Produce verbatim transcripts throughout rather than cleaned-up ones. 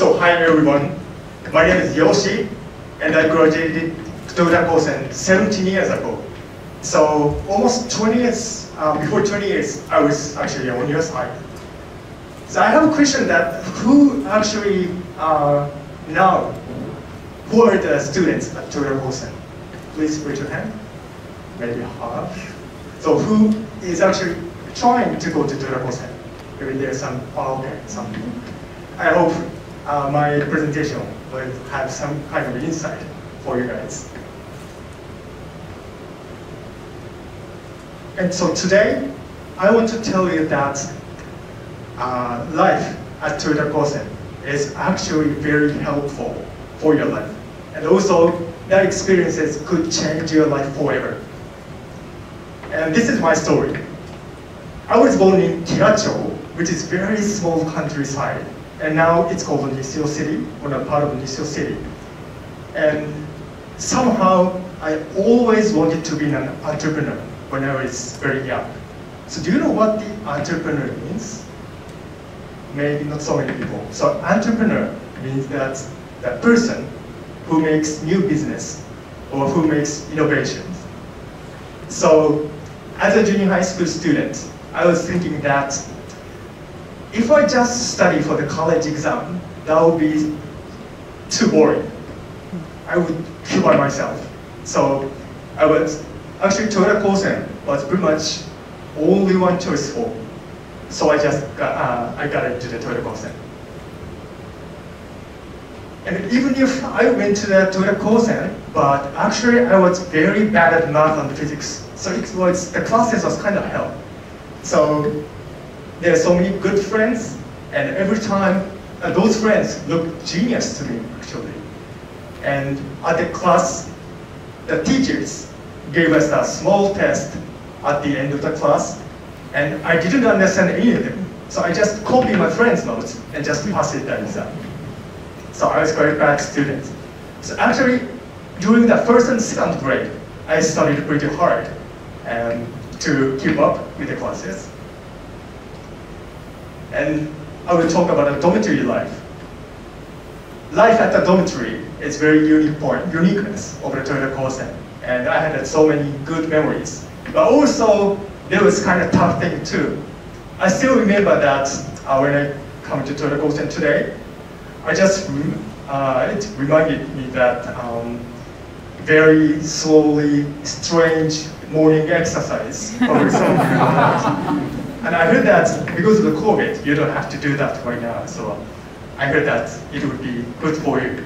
So hi everyone, my name is Yoshi, and I graduated Toyota Kosen seventeen years ago. So almost twenty years, uh, before twenty years, I was actually on your side. So I have a question that who actually uh, now, who are the students at Toyota Kosen? Please raise your hand, maybe half. So who is actually trying to go to Toyota Kosen? Maybe there's some, oh, okay, something. I hope uh, my presentation will have some kind of insight for you guys. And so today, I want to tell you that uh, life at Toyota Kosen is actually very helpful for your life. And also, that experiences could change your life forever. And this is my story. I was born in Kira-cho, which is very small countryside. And now it's called Nishio City, or a part of Nishio City. And somehow, I always wanted to be an entrepreneur when I was very young. So do you know what the entrepreneur means? Maybe not so many people. So entrepreneur means that the person who makes new business or who makes innovations. So as a junior high school student, I was thinking that if I just study for the college exam, that would be too boring. I would kill by myself. So I was actually Toyota Kosen was pretty much only one choice for. So I just got, uh, I got into the Toyota Kosen. And even if I went to the Toyota Kosen, but actually I was very bad at math and physics. So it was, the classes was kind of hell. So there are so many good friends, and every time uh, those friends look genius to me, actually. And at the class, the teachers gave us a small test at the end of the class, and I didn't understand any of them. So I just copied my friends' notes and just passed it that exam. So I was quite a bad student. So actually, during the first and second grade, I studied pretty hard um, to keep up with the classes. And I will talk about a dormitory life. Life at the dormitory is very unique point, uniqueness of the Toyota Kosen. And I had so many good memories. But also, there was kind of tough thing too. I still remember that uh, when I come to Toyota Kosen today, I just, uh, it reminded me that um, very slowly, strange morning exercise. And I heard that because of the COVID, you don't have to do that right now. So I heard that it would be good for you.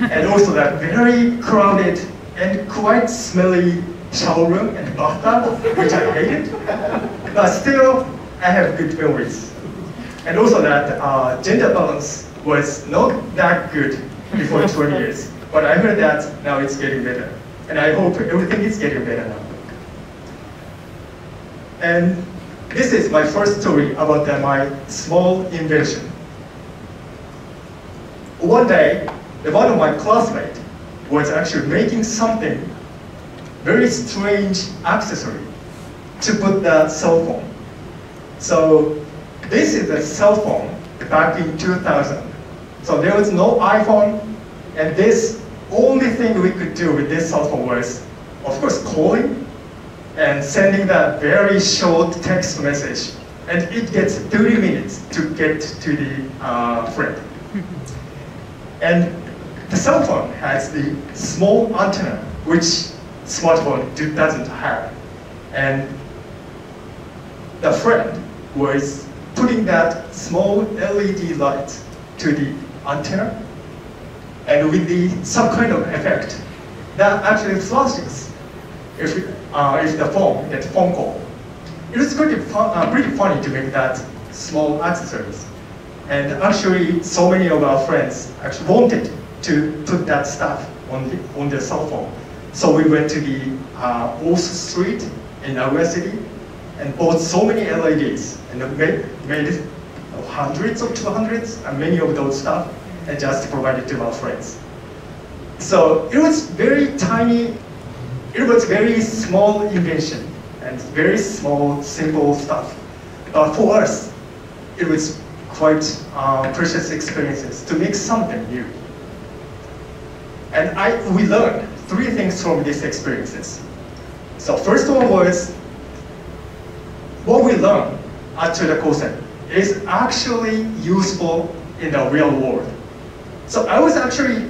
And also that very crowded and quite smelly shower room and bathtub, which I hated. But still, I have good memories. And also that uh, gender balance was not that good before twenty years. But I heard that now it's getting better. And I hope everything is getting better now. And this is my first story about the, my small invention. One day, one of my classmates was actually making something, very strange accessory to put the cell phone. So this is a cell phone back in two thousand. So there was no iPhone, and this only thing we could do with this cell phone was, of course, calling and sending that very short text message. And it gets thirty minutes to get to the uh, friend. And the cell phone has the small antenna, which smartphone do, doesn't have. And the friend was putting that small L E D light to the antenna. And with the, some kind of effect, that actually flashes. If we, Uh, if the phone gets phone call. It was pretty, fun, uh, pretty funny to make that small accessories. And actually, so many of our friends actually wanted to put that stuff on, the, on their cell phone. So we went to the uh, Osu Street in Nagoya City and bought so many L E Ds and made, made hundreds or two hundreds and many of those stuff and just provided to our friends. So it was very tiny. It was very small invention and very small, simple stuff. But for us, it was quite uh, precious experiences to make something new. And I, we learned three things from these experiences. So first one was, what we learned at Toyota Kosen is actually useful in the real world. So I was actually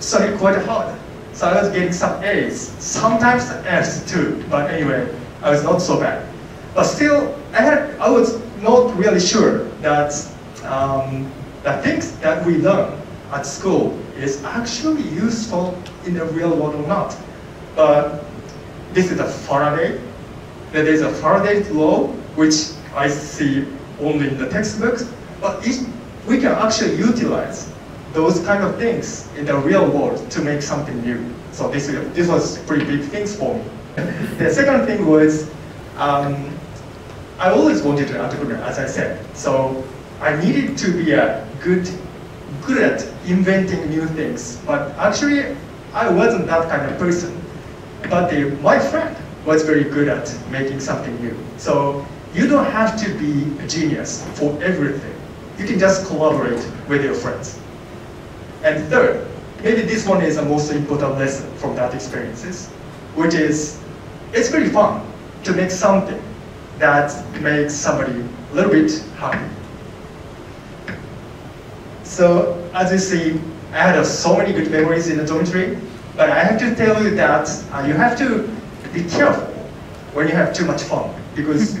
studying quite hard. So I was getting some A's, sometimes F's too, but anyway, I was not so bad. But still, I, had, I was not really sure that um, the things that we learn at school is actually useful in the real world or not. But this is a Faraday. There is a Faraday's law, which I see only in the textbooks, but if we can actually utilize those kind of things in the real world to make something new. So this, this was pretty big things for me. The second thing was, um, I always wanted an entrepreneur, as I said. So I needed to be a good, good at inventing new things. But actually, I wasn't that kind of person. But the, my friend was very good at making something new. So you don't have to be a genius for everything. You can just collaborate with your friends. And third, maybe this one is the most important lesson from that experiences, which is, it's very fun to make something that makes somebody a little bit happy. So as you see, I had uh, so many good memories in the dormitory, but I have to tell you that uh, you have to be careful when you have too much fun, because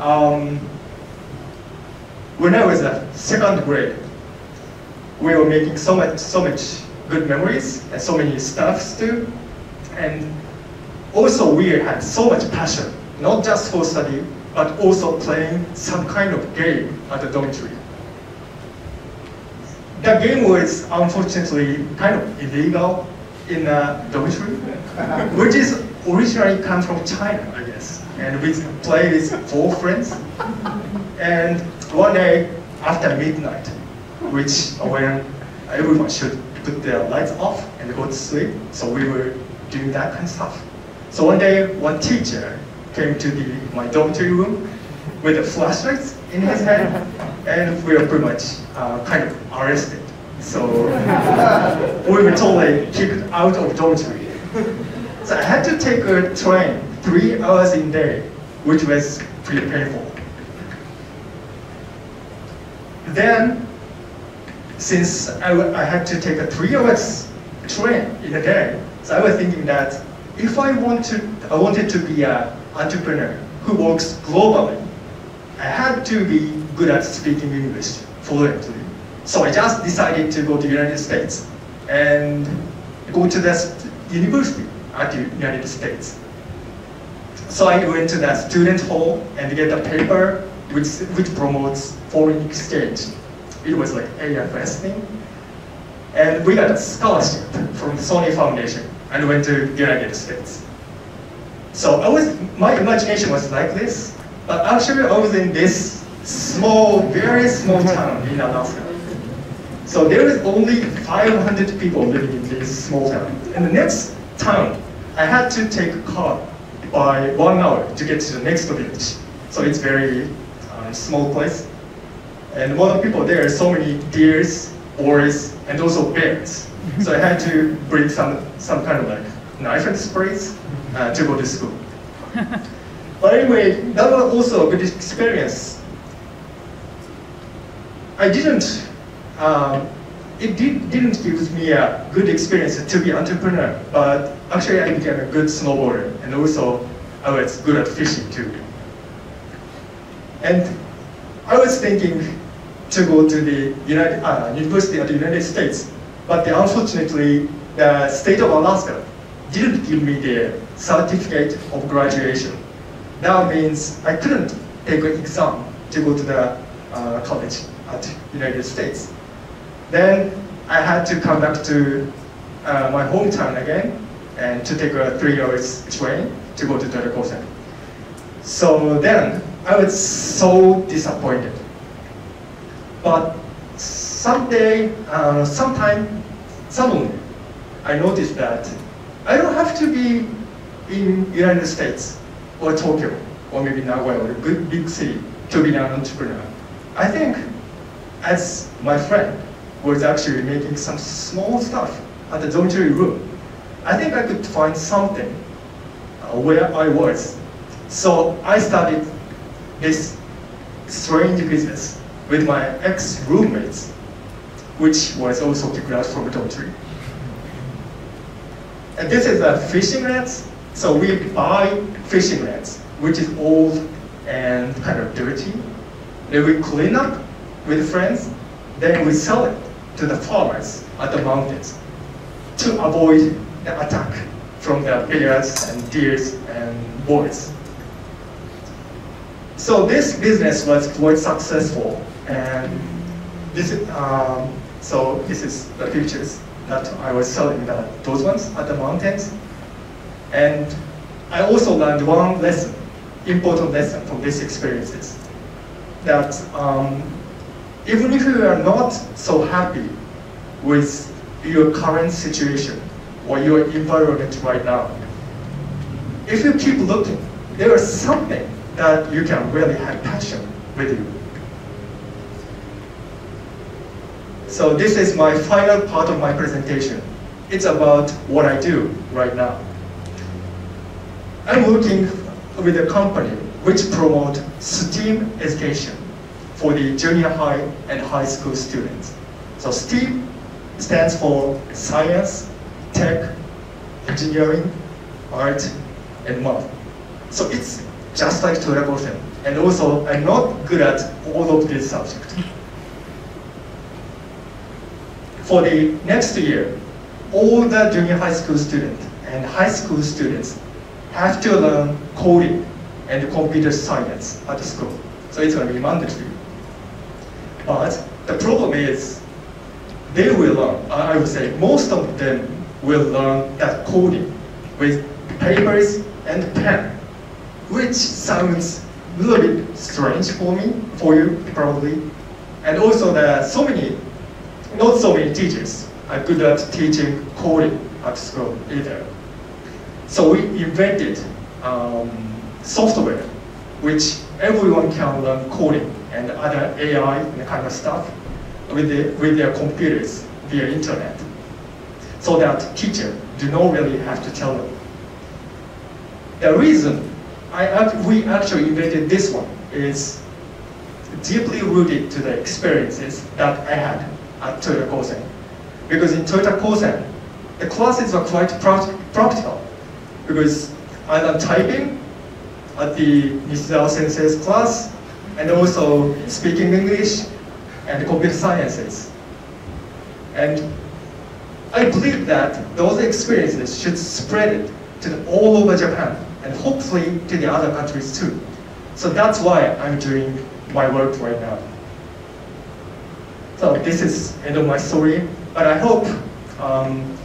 um, when I was in uh, second grade, we were making so much, so much good memories and so many stuffs too. And also we had so much passion, not just for study, but also playing some kind of game at the dormitory. The game was unfortunately kind of illegal in the dormitory, which is originally come from China, I guess. And we played with four friends. And one day after midnight, which when everyone should put their lights off and go to sleep, so we were doing that kind of stuff. So one day, one teacher came to the, my dormitory room with a flashlight in his hand, and we were pretty much uh, kind of arrested. So uh, we were totally kicked out of dormitory. So I had to take a train three hours in a day, which was pretty painful. Then, since I, I had to take a three hours train in a day, so I was thinking that if I want to, I wanted to be an entrepreneur who works globally, I had to be good at speaking English fluently. So I just decided to go to the United States and go to the university at the United States. So I went to the student hall and get a paper which, which promotes foreign exchange. It was like A F S thing. And we got a scholarship from the Sony Foundation and went to the United States. So I was, my imagination was like this, but actually I was in this small, very small town in Alaska. So there is only five hundred people living in this small town. And the next town, I had to take a car by one hour to get to the next village. So it's very um, small place. And one of the people there are so many deers, boars, and also bears. So I had to bring some, some kind of like knife and sprays uh, to go to school. But anyway, that was also a good experience. I didn't, um, it did, didn't give me a good experience to be an entrepreneur, but actually I became a good snowboarder, and also I was good at fishing too. And I was thinking to go to the United, uh, University of the United States, but the, unfortunately, the state of Alaska didn't give me the certificate of graduation. That means I couldn't take an exam to go to the uh, college at the United States. Then I had to come back to uh, my hometown again and to take a three hours train to go to Toyota Kosen. So then, I was so disappointed. But someday, uh, sometime, suddenly, I noticed that I don't have to be in United States or Tokyo or maybe Nagoya or a good big city to be an entrepreneur. I think as my friend was actually making some small stuff at the dormitory room, I think I could find something where I was. So I started this strange business with my ex-roommates, which was also the grass from the dormitory. And this is a fishing net. So we buy fishing nets, which is old and kind of dirty. Then we clean up with friends. Then we sell it to the farmers at the mountains to avoid the attack from the bears and deers and boars. So this business was quite successful, and this um, so this is the pictures that I was selling, the, those ones at the mountains. And I also learned one lesson, important lesson from these experiences, that um, even if you are not so happy with your current situation or your environment right now, if you keep looking, there is something that you can really have passion with you. So this is my final part of my presentation. It's about what I do right now. I'm working with a company which promotes STEAM education for the junior high and high school students. So STEAM stands for science, tech, engineering, art, and math. So it's just like Toyota Kosen. And also, I'm not good at all of these subjects. For the next year, all the junior high school students and high school students have to learn coding and computer science at school. So it's going to be mandatory. But the problem is, they will learn, I would say most of them will learn that coding with papers and pen, which sounds a little bit strange for me, for you probably. And also there are so many, not so many teachers are good at teaching coding at school either. So we invented um, software which everyone can learn coding and other A I and kind of stuff with, the, with their computers via internet, so that teachers do not really have to tell them. The reason I, we actually invented this one is deeply rooted to the experiences that I had at Toyota Kosen. Because in Toyota Kosen, the classes are quite practical. Because I learned typing at the Nishizawa Sensei's class, and also speaking English and computer sciences. And I believe that those experiences should spread it to all over Japan, and hopefully to the other countries too. So that's why I'm doing my work right now. So this is the end of my story, but I hope um,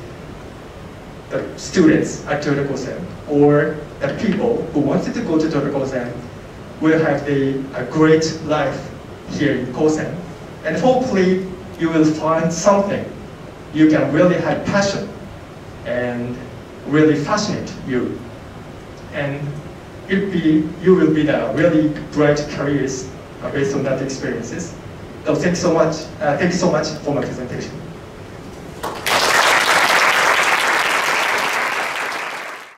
the students at Toyota Kosen, or the people who wanted to go to Toyota Kosen, will have the, a great life here in Kosen. And hopefully, you will find something you can really have passion and really fascinate you. And it'd be, you will be the really bright careers based on that experiences. So thank you so much. Uh, thank you so much for my presentation.